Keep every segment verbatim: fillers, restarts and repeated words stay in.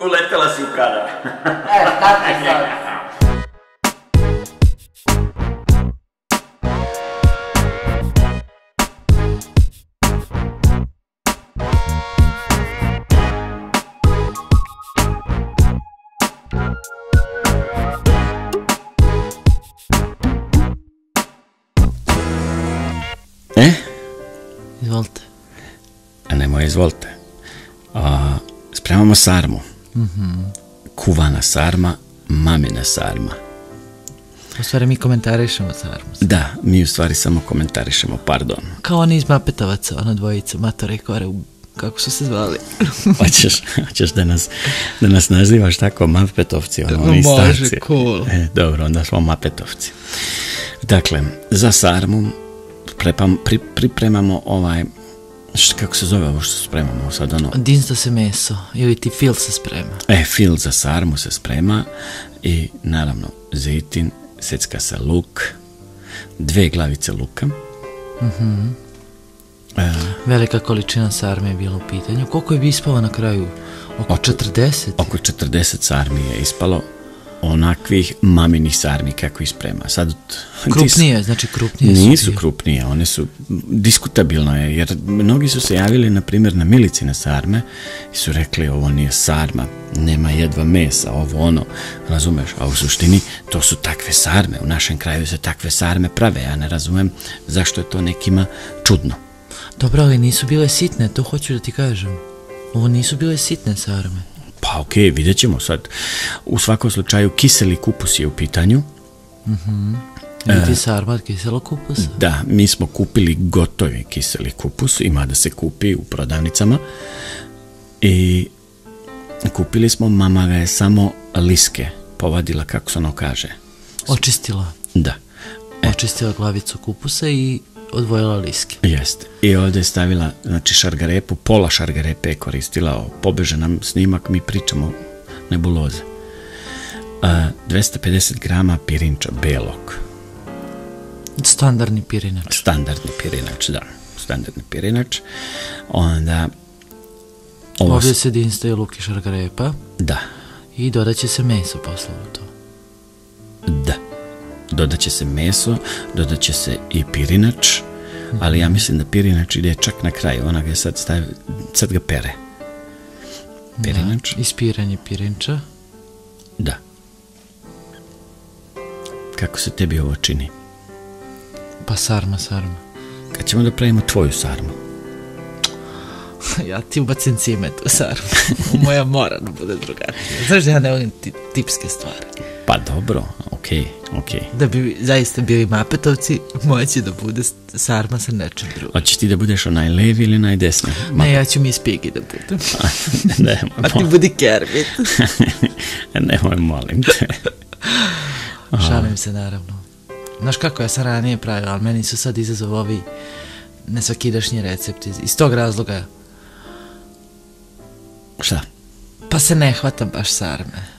Uletela si u kada. E, šta ti sad? E, izvolite. A nemoj, izvolite. Spremamo sarmu. Kuvana sarma, mamina sarma. U stvari mi komentarišemo sarmu. Da, mi u stvari samo komentarišemo, pardon. Kao oni iz Mapetovaca, ono dvojica, Matore i Kore, kako su se zvali. Hoćeš da nas nazivaš tako, Mapetovci, ono, oni starci. Može, cool. Dobro, onda smo Mapetovci. Dakle, za sarmu pripremamo ovaj... Kako se zove ovo što spremamo sad? Dinsto se meso, ili ti fil se sprema. E, fil za sarmu se sprema i naravno zejtin, secka sa luk, dve glavice luka. Velika količina sarme je bila u pitanju. Koliko je ispalo na kraju? Oko četrdeset? Oko četrdeset sarmi je ispalo. Onakvih maminih sarmi kako ih sprema. Krupnije, znači krupnije su. Nisu krupnije, one su, diskutabilno je, jer mnogi su se javili, na primjer, na Milicine sarme i su rekli, ovo nije sarma, nema jedva mesa, ovo ono, razumeš, a u suštini to su takve sarme, u našem kraju se takve sarme prave, ja ne razumem zašto je to nekima čudno. Dobro, ali nisu bile sitne, to hoću da ti kažem. Ovo nisu bile sitne sarme. Pa okej, vidjet ćemo sad. U svakom slučaju, kiseli kupus je u pitanju. Ti sarma od kiselog kupusa? Da, mi smo kupili gotovi kiseli kupus, ima da se kupi u prodavnicama. I kupili smo, mama ga je samo liske povadila, kako se ono kaže. Očistila? Da. Očistila glavicu kupusa i odvojila liske. Jeste. I ovdje je stavila, znači, šargarepu, pola šargarepe je koristila, pobeže nam snimak, mi pričamo nebuloze. dvesta pedeset grama pirinča belog. Standardni pirinač. Standardni pirinač, da. Standardni pirinač. Onda... Ovdje se dinsta i luk i šargarepa. Da. I dodaće se meso posle u to. Da. Dodaće se meso, dodaće se i pirinač, ali ja mislim da pirinač ide čak na kraj, ona ga sad stavi, sad ga pere. Pirinač. Ispiranje pirinča. Da. Kako se tebi ovo čini? Pa sarma, sarma. Kad ćemo da pravimo tvoju sarmu? Ja ti ubacim cimet u sarmu. Moja mora da bude drugačija. Znaš da ja ne volim tipske stvari. Pa dobro, okej, okej. Da bi zaista bili Mapetovci, moći da bude sarma sa nečem drugim. Hoćeš ti da budeš onaj levi ili onaj desni? Ne, ja ću mi iz Pigi da budem. A ti budi Kermit. Nemoj, molim te. Šalim se, naravno. Znaš kako, ja sam ranije pravila, ali meni su sad izazov ovi nesvakidašnji recepti. Iz tog razloga... Šta? Pa se ne hvatam baš sarme.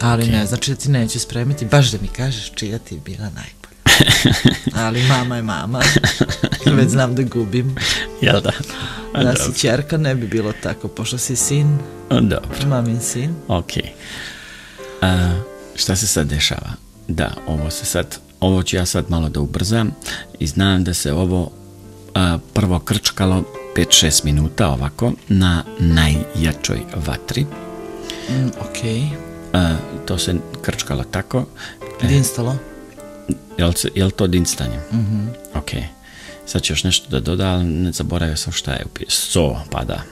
Ali ne, znači da ti neću spremiti, baš da mi kažeš čija ti je bila najbolja. Ali mama je mama, već znam da gubim. Jel da? Da si čerka, ne bi bilo tako, pošto si sin, mamin sin. Ok. Šta se sad dešava? Da, ovo se sad, ovo ću ja sad malo da ubrzam i znam da se ovo prvo krčkalo pet šest minuta ovako na najjačoj vatri. Okej. To se krčkalo tako. Dinstalo. Je li to dinstanje? Okej. Sad ću još nešto da doda, ali ne zaboravio sam šta je upisao. So, pa da.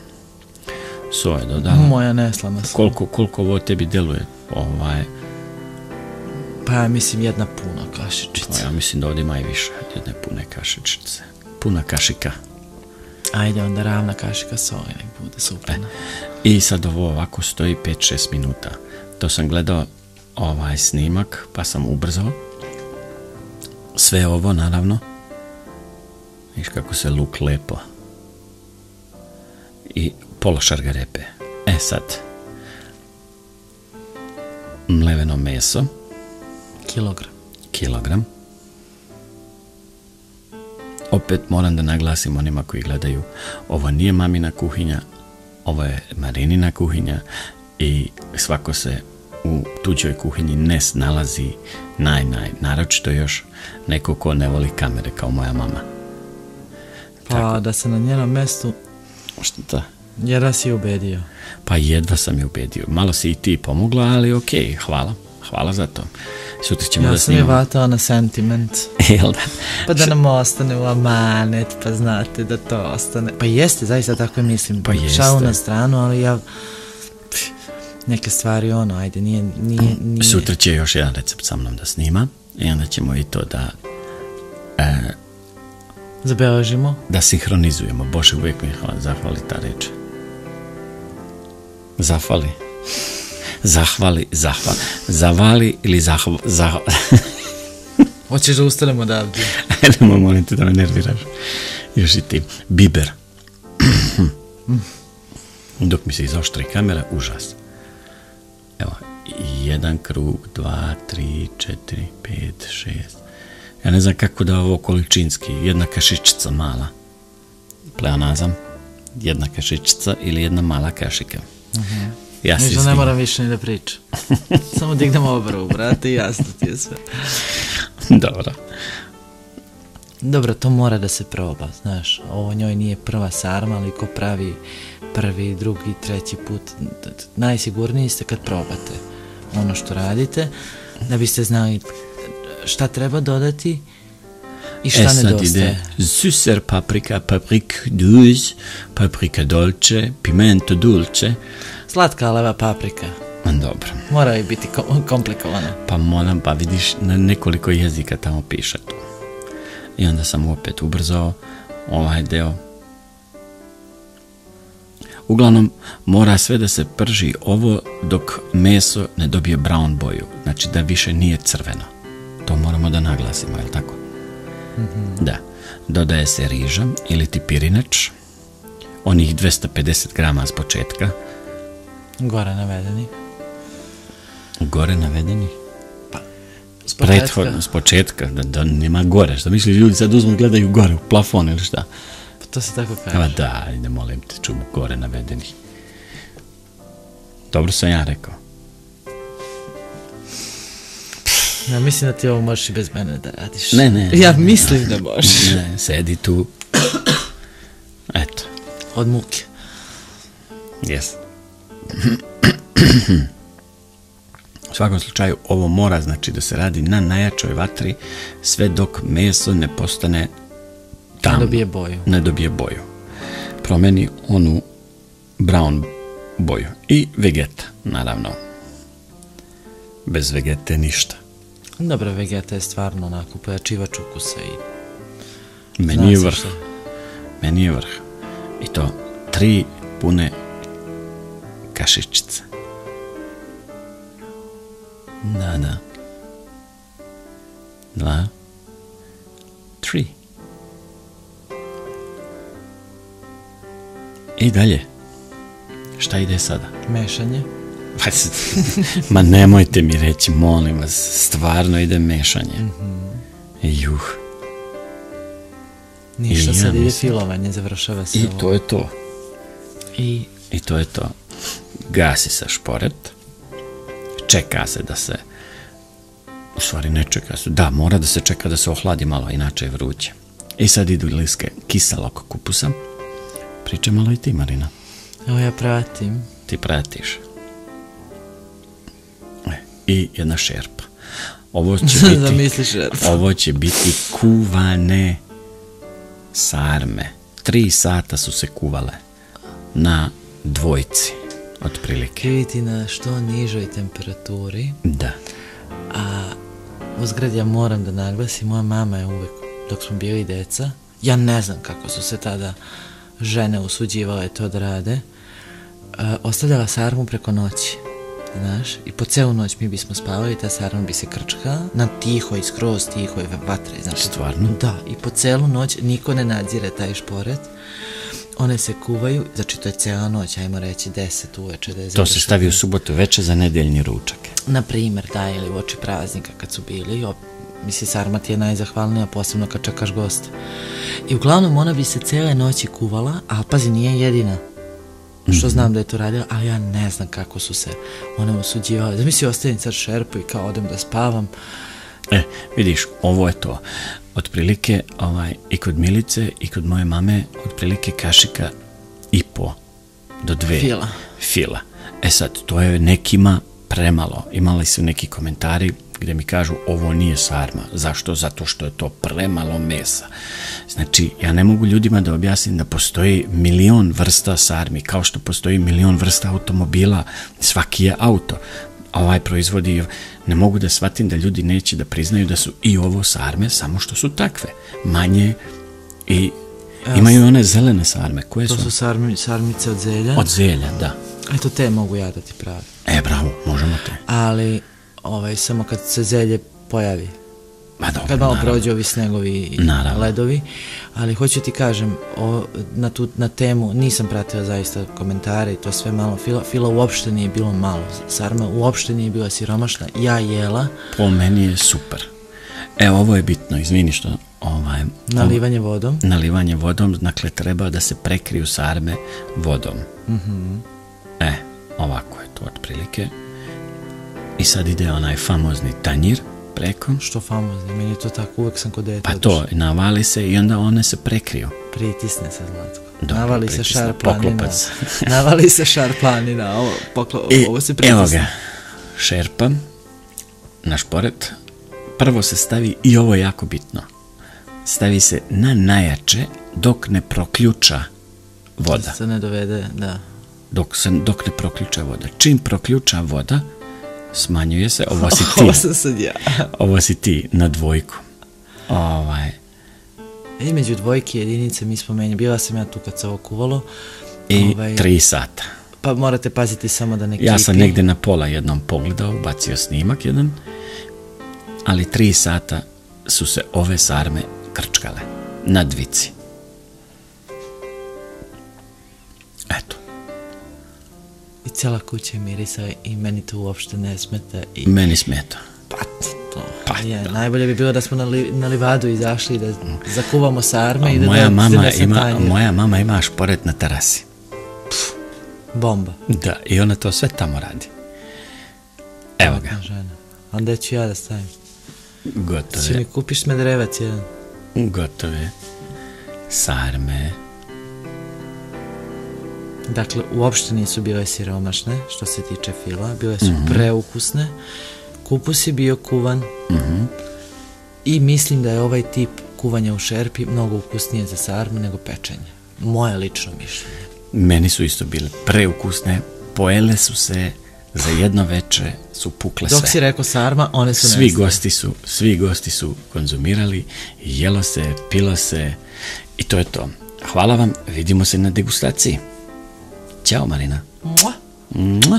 So je dodala. Moja neslana sam. Koliko ovo tebi deluje? Pa ja mislim jedna puna kašičica. Ja mislim da ovdje ima i više jedne pune kašičice. Puna kašika. Ajde, onda ravna kašika soja, nek bude supljena. I sad ovo ovako stoji pet šest minuta. To sam gledao ovaj snimak, pa sam ubrzao. Sve ovo, naravno. Viš kako se luk lepo. I pola šargarepe. E sad. Mleveno meso. Kilogram. Kilogram. Opet moram da naglasim onima koji gledaju, ovo nije mamina kuhinja, ovo je Marinina kuhinja i svako se u tuđoj kuhinji ne snalazi naj, naj, naročito još neko ko ne voli kamere kao moja mama. Pa tako, da se na njenom mestu šta? Jedva si je ubedio. Pa jedva sam je ubedio. Malo si i ti pomogla, ali okej, hvala. Hvala za to. Sutra ćemo ja da snimamo. Ja sam je vatao na sentiment. Jel da? Pa da nam ostane u amanet, pa znate da to ostane. Pa jeste, zaista tako mislim. Pa jeste. Šao na stranu, ali ja... Neke stvari, ono, ajde, nije... nije, nije... Sutra će još jedan recept sa mnom da snima i onda ćemo i to da... E, zabeležimo? Da sinhronizujemo. Bože, uvijek mi zahvali ta reč. Zahvali. Zahvali, zahvali. Zavali ili zahvali. Zah... Hoćeš da ustanemo odavde? Nemoj, molim te da me nerviraš. Još i ti. Biber. Dok mi se izoštri kamera, užas. Evo, jedan krug, dva, tri, četiri, pet, šest. Ja ne znam kako da ovo količinski, jedna kašičica mala. Pleonazam, jedna kašičica ili jedna mala kašika. Ja se izvinim. Ne moram više ni da pričam. Samo dignem obrvu, brate, i jasno ti je sve. Dobro. Dobro, to mora da se proba, znaš. Ovo njoj nije prva sarma, ali ko pravi prvi, drugi, treći put, najsigurniji ste kad probate ono što radite, da biste znali šta treba dodati i šta nedostaje. E sad ide süßer paprika, paprik duz, paprika dolce, pimento dulce. Slatka leva paprika. Dobro. Mora i biti komplikovana. Pa moram, pa vidiš, na nekoliko jezika tamo piše to. I onda sam opet ubrzao ovaj deo. Uglavnom, mora sve da se prži ovo dok meso ne dobije brown boju, znači da više nije crveno. To moramo da naglasimo, je li tako? Da. Dodaje se riža ili ti pirinač, onih dvesta pedeset grama s početka. Gore navedeni. Gore navedeni? Prethodno, s početka, da nema gore. Što misli, ljudi sad uzmu i gledaju gore u plafon ili šta? Pa to se tako kaže. Pa da, ne molim te, čumu gore navedenih. Dobro sam ja rekao. Ja mislim da ti ovo možeš i bez mene da radiš. Ne, ne. Ja mislim da možeš. Ne, sedi tu. Eto. Od muke. Jes. U svakom slučaju, ovo mora znači da se radi na najjačoj vatri sve dok meso ne postane tamno. Ne dobije boju. Ne dobije boju. Promeni onu brown boju. I vegeta, naravno. Bez vegete ništa. Dobro, vegeta je stvarno onako pojačivač ukusa i... Meni je vrh. Meni je vrh. I to tri pune kašičice. Da, da. Dva. Tri. I dalje. Šta ide sada? Mešanje. Ma nemojte mi reći, molim vas, stvarno ide mešanje. Juh. Ništa, sad ide filovanje, završava se ovo. I to je to. I to je to. Gasi se šporet. Čeka se da se, u stvari ne čeka se, da, mora da se čeka da se ohladi malo, inače je vruće. I sad idu liske kiselog kupusa. Priča malo i ti, Marina. Evo ja pratim. Ti pratiš. I jedna šerpa. Ovo će biti, zamisli šerpa. Ovo će biti kuvane sarme. Tri sata su se kuvale na dvojci. Otprilike. Vidite na što nižoj temperaturi. Da. A uzgrad ja moram da naglasim, moja mama je uvek, dok smo bili deca, ja ne znam kako su se tada žene usuđivale to da rade, ostavljala sarmu preko noći, znaš, i po celu noć mi bismo spavali i ta sarma bi se krčkala na tihoj, skroz tihoj vatre, znaš. Stvarno? Da, i po celu noć niko ne nadzire taj šporet. One se kuvaju, znači to je cijela noć, ajmo reći deset uveče. To se stavi u subotu veče za nedeljni ručak. Naprimer, da, ili u oči praznika kad su bili, misli sarma ti je najzahvalnija, posebno kad čekaš goste. I uglavnom ona bi se cijele noći kuvala, ali pazi, nije jedina. što znam da je to radila, ali ja ne znam kako su se one osuđivale. Zamisli, ostavim sad šerpu i kao odem da spavam. E, vidiš, ovo je to. Otprilike, i kod Milice i kod moje mame, otprilike kašika i po do dve fila. E sad, to je nekima premalo. Imali su neki komentari gde mi kažu ovo nije sarma. Zašto? Zato što je to premalo mesa. Znači, ja ne mogu ljudima da objasnim da postoji milion vrsta sarmi, kao što postoji milion vrsta automobila, svaki je auto. A ovaj proizvodi, ne mogu da shvatim da ljudi neće da priznaju da su i ovo sarme, samo što su takve. Manje i imaju one zelene sarme. To su sarmice od zelja? Od zelja, da. Eto, te mogu ja da ti pravim. E, bravo, možemo te. Ali... samo kad se zelje pojavi, kad malo prođe ovi snegovi i ledovi, ali hoću ti kažem na temu nisam pratila zaista komentare i to sve malo. Fila uopšte nije bilo malo, sarma uopšte nije bila siromašna, ja jela. Po meni je super. E, ovo je bitno, izvini što... Nalivanje vodom. Nalivanje vodom, dakle treba da se prekriju sarme vodom. E, ovako je to otprilike. I sad ide onaj famozni tanjir preko. Što famozni? Meni je to tako, uvek sam kod deta. Pa to, navali se i onda one se prekriju. Pritisne se, Zlatko. Navali se šar planina. Navali se šar planina. Ovo se pritisne. Evo ga, šerpa na šporet. Prvo se stavi, i ovo je jako bitno, stavi se na najjače dok ne proključa voda. Dok se ne dovede, da. Dok ne proključa voda. Čim proključa voda, smanjuje se, ovo si ti. Ovo sam sad ja. Ovo si ti, na dvojku. I među dvojke i jedinice mi smo menjali. Bila sam ja tu kad se ovo kuvalo. I tri sata. Pa morate paziti samo da ne klipi. Ja sam negde na pola jednom pogledao, bacio snimak jedan, ali tri sata su se ove sarme krčkale na dvici. Eto. I cijela kuća je mirisala i meni to uopšte ne smeta. Meni smeta. Pat to. Najbolje bi bilo da smo na livadu izašli i da zakuvamo sarme i da da se tanjir. Moja mama ima šporet na terasi. Bomba. Da, i ona to sve tamo radi. Evo ga. Onda ću ja da stavim. Gotovo je. Či mi kupiš smedrevac jedan. Gotovo je. Sarme. Dakle, uopšte nisu bile siromašne, što se tiče fila, bile su preukusne, kupus je bio kuvan i mislim da je ovaj tip kuvanja u šerpi mnogo ukusnije za sarmu nego pečenje. Moje lično mišljenje. Meni su isto bile preukusne, pojele su se, za jedno veče su pukle sve. Dok si rekao sarma, one su nestale. Svi gosti su konzumirali, jelo se, pilo se i to je to. Hvala vam, vidimo se na degustaciji. Ćao, Marina. Mua. Mua.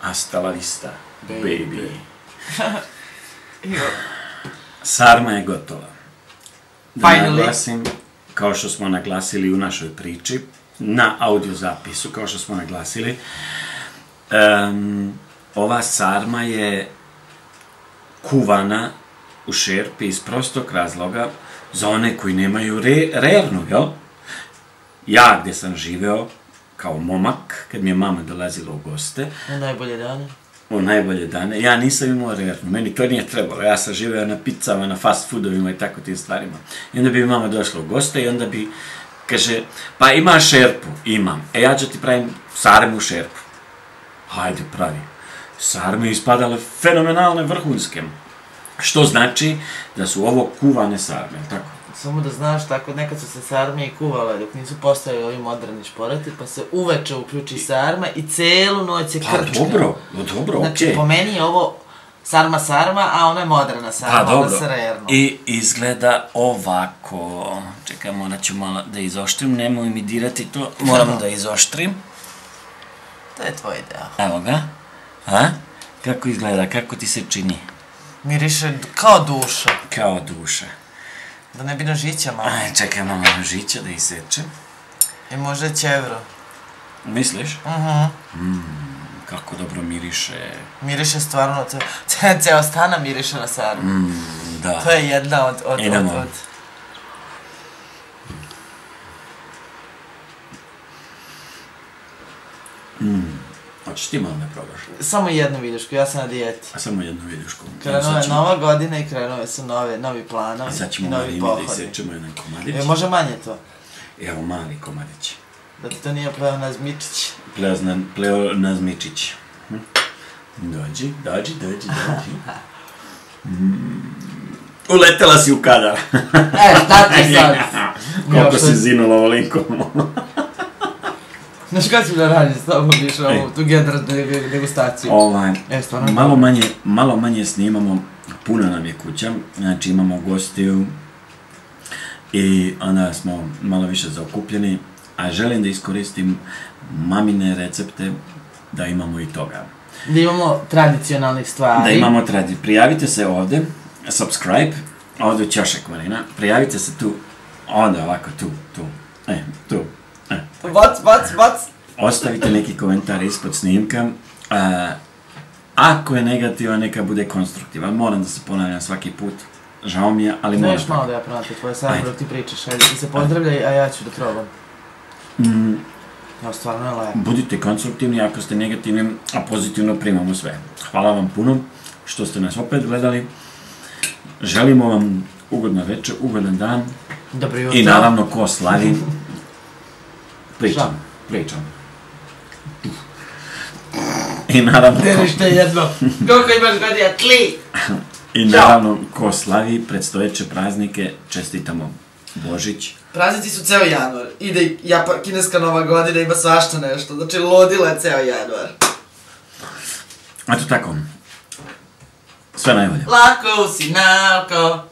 Hasta la vista, baby. Sarma je gotova. Da naglasim, kao što smo naglasili u našoj priči, na audiozapisu, kao što smo naglasili, ova sarma je kuvana u šerpi iz prostog razloga za one koji nemaju rernu, jel? Ja gde sam živeo, kao momak, kad mi je mama dolazila u goste. U najbolje dane. U najbolje dane. Ja nisam imao rernu, meni to nije trebalo. Ja sam živeo na pizzama, na fast foodovima i tako tim stvarima. I onda bi mama došla u goste i onda bi, kaže, pa imaš šerpu? Imam. E, ja ću ti pravim sarmu šerpu. Hajde, pravi. Sarme ispadale fenomenalne, vrhunske. Što znači da su ovo kuvane sarme, tako? Samo da znaš, tako, nekad su se sarme i kuvale dok nisu postavili ovi moderni šporeti, pa se uveče uključi sarma i celu noć se krčka. Pa dobro, dobro, okej. Znači, po meni je ovo sarma sarma, a ona je moderna sarma, ona se rerno. I izgleda ovako. Čekaj, morat ću malo da izoštrim, nemoj mi dirati to, moram da izoštrim. To je tvoj deo. Evo ga. Kako izgleda, kako ti se čini? Miriše kao duša. Kao duša. Da ne bi nožića malo. Aj, čekaj malo nožića da isečem. I možda ćevro. Misliš? Mhm. Kako dobro miriše. Miriše stvarno, ceo stana miriše na sarmu. Da. To je jedna od... Idemo. Hoćeš ti malo ne probaš? Samo jednu viljušku, ja sam na dijeti. A samo jednu viljušku? Krenuje nova godina i krenuje su novi planovi i novi pohodi. A sad ćemo Marini da isečemo jedan komadić. Može manje to? Evo mali komadić. Da ti to nije pleonazmičić? Pleonazmičić. Dođi, dođi, dođi, dođi. Uletela si u kadar. E, šta ti sad? Koliko si zinula ovo linkom. Znaš kada ću da radim s tobom više ovu tu generalnu degustaciju? Malo manje snimamo, puna nam je kuća, znači imamo gostiju i onda smo malo više zaokupljeni, a želim da iskoristim mamine recepte da imamo i toga. Da imamo tradicionalnih stvari. Da imamo tradicionalnih. Prijavite se ovde, subscribe, ovde u Ćošak Marina, prijavite se tu, onda ovako tu, tu, e, tu. Bac, bac, bac. Ostavite neki komentar ispod snimka. Ako je negativa, neka bude konstruktiva. Moram da se ponavljam svaki put. Žao mi je, ali moram. Znaš malo da ja prate tvoje sajme dok ti pričaš. Ti se pozdravljaj, a ja ću da probam. Ja stvarno je lepo. Budite konstruktivni, ako ste negativni, a pozitivno primamo sve. Hvala vam puno što ste nas opet gledali. Želimo vam ugodno večer, ugodan dan. Dobro jutro. I naravno ko slavi. Pričam, pričam. I naravno... Delište jedno, koliko imaš godina, tli! I naravno, ko slavi predstojeće praznike, čestitamo Božić. Praznici su ceo januar. Ide kineska nova godina, ima svašta nešto. Znači, ludila je ceo januar. Eto tako. Sve najbolje. Lako usinalko.